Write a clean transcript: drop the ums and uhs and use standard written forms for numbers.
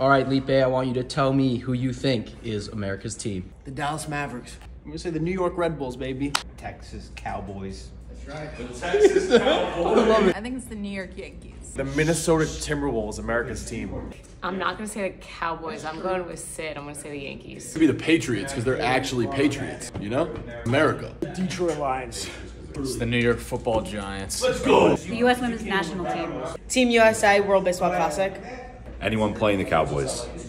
All right, Lipe, I want you to tell me who you think is America's team. The Dallas Mavericks. I'm gonna say the New York Red Bulls, baby. Texas Cowboys. That's right. The Texas Cowboys. I love it. I think it's the New York Yankees. The Minnesota Timberwolves, America's team. I'm not gonna say the Cowboys. I'm going with Sid. I'm gonna say the Yankees. It could be the Patriots because they're actually Patriots, you know? America. Detroit Lions. It's the New York Football Giants. Let's go. The U.S. Women's National Team. Team USA World Baseball Classic. Anyone playing the Cowboys.